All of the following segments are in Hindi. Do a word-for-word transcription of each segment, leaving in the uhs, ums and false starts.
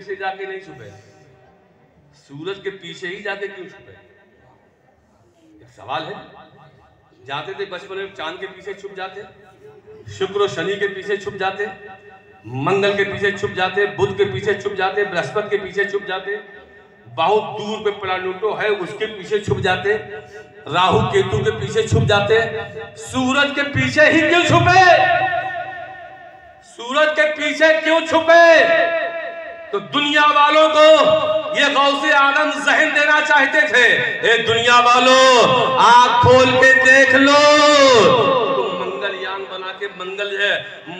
पीछे जाके नहीं छुपे, सूरज के पीछे ही जाके क्यों छुपे? एक सवाल है। जाते थे बचपन में चांद के पीछे छुप जाते, शुक्र और शनि के पीछे छुप जाते, मंगल के पीछे छुप जाते, बुध के पीछे छुप जाते, बृहस्पति के पीछे छुप जाते, बहुत दूर पे प्लानोटो है उसके पीछे छुप जाते, राहु केतु के पीछे छुप जाते, सूरज के पीछे ही क्यों छुपे? सूरज के पीछे क्यों छुपे? तो दुनिया वालों को ये गौसे आलम जहन देना चाहते थे, ए दुनिया वालों आँख खोल के देख लो, मंगलयान बना के मंगल है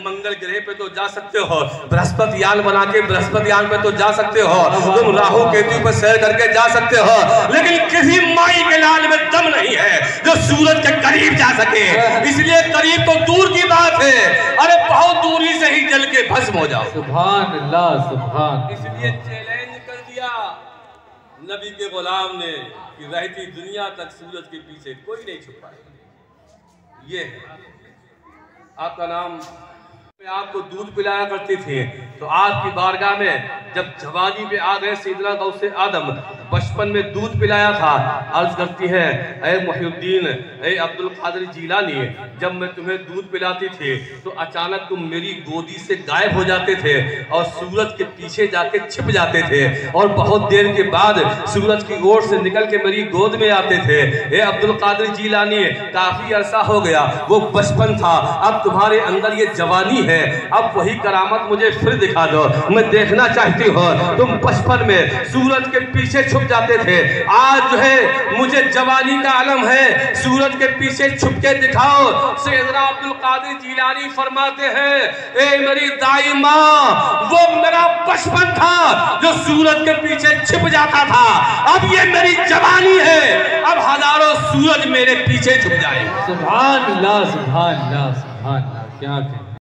मंगल ग्रह पे तो जा सकते हो, बृहस्पति यान बना के बृहस्पति यान पे तो जा सकते हो, तुम राहु केतु पर सैर करके जा सकते हो, लेकिन किसी माई के लाल में दम नहीं है जो सूरज के करीब जा सके। इसलिए करीब तो दूर की बात है, अरे बहुत दूरी से ही जल के भस्म हो जाओ। सुभान अल्लाह, सुभान। इसलिए चैलेंज कर दिया नबी के गुलाम ने कि रहती दुनिया तक सूरज के पीछे कोई नहीं छुपा। ये आपका नाम पे आपको दूध पिलाया करती थी, तो आपकी बारगाह में जब जवानी में आ गए सीधना गौसे आदम, बचपन में दूध पिलाया था। अर्ज करती है, ए मुहियुद्दीन, ए अब्दुल कादिर जिलानी, जब मैं तुम्हें दूध पिलाती थी तो अचानक तुम मेरी गोदी से गायब हो जाते थे और सूरज के पीछे जाके छिप जाते थे और बहुत देर के बाद सूरज की ओर से निकल के मेरी गोद में आते थे। ए अब्दुल कादिर जिलानी, काफ़ी अरसा हो गया, वो बचपन था, अब तुम्हारे अंदर ये जवानी है, अब वही करामत मुझे फिर दिखा दो, मैं देखना चाहती हूँ। तुम बचपन में सूरज के पीछे जाते थे, आज जो है मुझे जवानी का आलम है, सूरज के पीछे छुपके दिखाओ। सैयदना अब्दुल कादिर जिलानी फरमाते हैं, ए मेरी दाई माँ, वो मेरा बचपन था जो सूरज के पीछे छिप जाता था, अब ये मेरी जवानी है, अब हजारों सूरज मेरे पीछे छुप जाए। सुभान अल्लाह, सुभान अल्लाह, सुभान अल्लाह, क्या कहें।